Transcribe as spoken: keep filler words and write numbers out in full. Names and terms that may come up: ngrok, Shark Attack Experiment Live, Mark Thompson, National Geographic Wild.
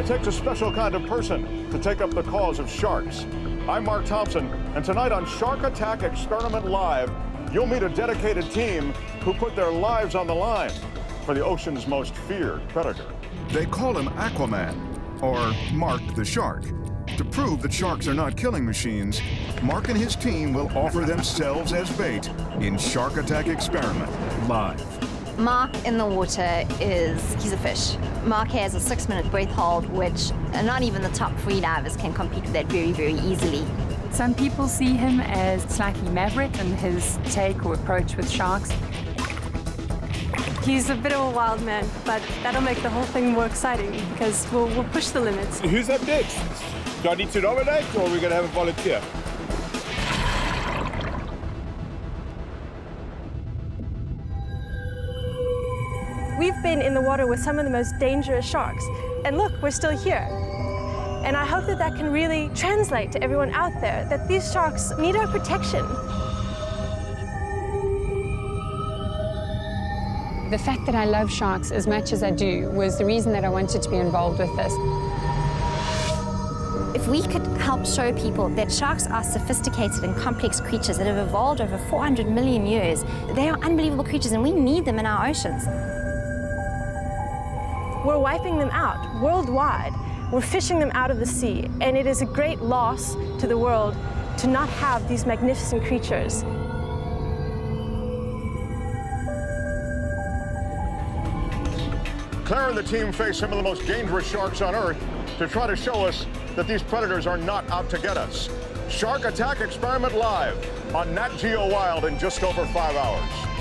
It takes a special kind of person to take up the cause of sharks. I'm Mark Thompson, and tonight on Shark Attack Experiment Live, you'll meet a dedicated team who put their lives on the line for the ocean's most feared predator. They call him Aquaman, or Mark the Shark. To prove that sharks are not killing machines, Mark and his team will offer themselves as bait in Shark Attack Experiment Live. Mark in the water is, he's a fish. Mark has a six minute breath hold, which not even the top free divers can compete with that very, very easily. Some people see him as slightly maverick in his take or approach with sharks. He's a bit of a wild man, but that'll make the whole thing more exciting because we'll, we'll push the limits. Who's up next? Do I need to nominate, or are we going to have a volunteer? We've been in the water with some of the most dangerous sharks, and look, we're still here. And I hope that that can really translate to everyone out there, that these sharks need our protection. The fact that I love sharks as much as I do was the reason that I wanted to be involved with this. If we could help show people that sharks are sophisticated and complex creatures that have evolved over four hundred million years, they are unbelievable creatures, and we need them in our oceans. We're wiping them out worldwide. We're fishing them out of the sea, and it is a great loss to the world to not have these magnificent creatures. Claire and the team face some of the most dangerous sharks on Earth to try to show us that these predators are not out to get us. Shark Attack Experiment Live on Nat Geo Wild in just over five hours.